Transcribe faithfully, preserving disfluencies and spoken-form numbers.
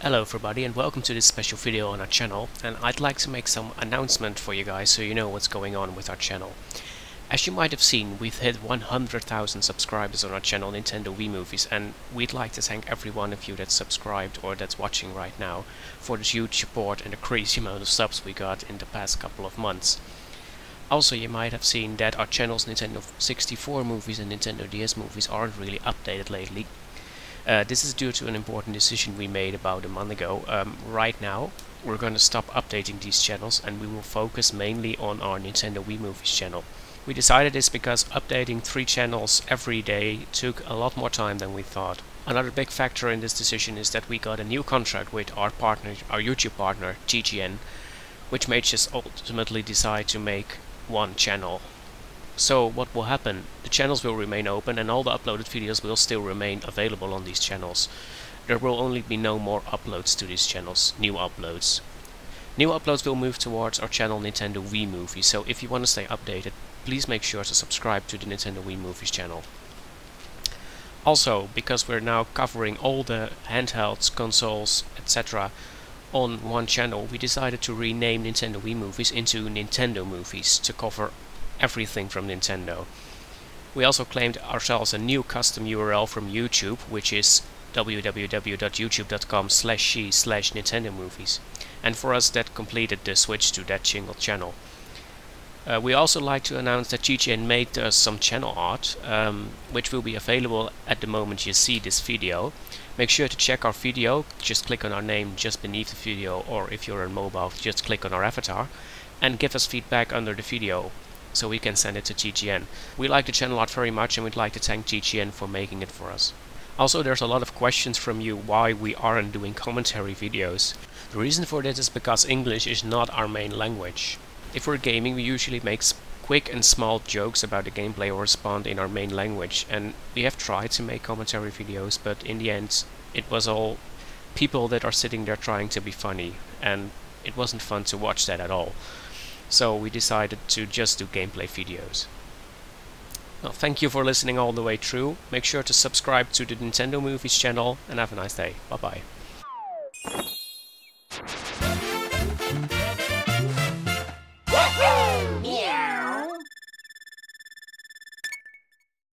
Hello everybody and welcome to this special video on our channel, and I'd like to make some announcement for you guys so you know what's going on with our channel. As you might have seen, we've hit one hundred thousand subscribers on our channel Nintendo Wii Movies, and we'd like to thank every one of you that's subscribed or that's watching right now for this huge support and the crazy amount of subs we got in the past couple of months. Also, you might have seen that our channel's Nintendo sixty-four movies and Nintendo D S movies aren't really updated lately. Uh, this is due to an important decision we made about a month ago. Um, right now we're going to stop updating these channels and we will focus mainly on our Nintendo Wii Movies channel. We decided this because updating three channels every day took a lot more time than we thought. Another big factor in this decision is that we got a new contract with our partner, our YouTube partner, T G N, which made us ultimately decide to make one channel. So what will happen? The channels will remain open and all the uploaded videos will still remain available on these channels. There will only be no more uploads to these channels, new uploads. New uploads will move towards our channel Nintendo Wii Movies, so if you want to stay updated, please make sure to subscribe to the Nintendo Wii Movies channel. Also, because we're now covering all the handhelds, consoles, et cetera on one channel, we decided to rename Nintendo Wii Movies into Nintendo Movies to cover everything from Nintendo. We also claimed ourselves a new custom U R L from YouTube, which is w w w dot youtube dot com slash Nintendo Movies, and for us that completed the switch to that single channel. Uh, we also like to announce that T G N made us uh, some channel art, um, which will be available at the moment you see this video. Make sure to check our video, just click on our name just beneath the video, or if you're on mobile just click on our avatar, and give us feedback under the video, so we can send it to T G N. We like the channel art very much and we'd like to thank T G N for making it for us. Also, there's a lot of questions from you why we aren't doing commentary videos. The reason for this is because English is not our main language. If we're gaming, we usually make quick and small jokes about the gameplay or respond in our main language, and we have tried to make commentary videos, but in the end it was all people that are sitting there trying to be funny, and it wasn't fun to watch that at all. So we decided to just do gameplay videos. Well, thank you for listening all the way through. Make sure to subscribe to the Nintendo Movies channel and have a nice day. Bye bye.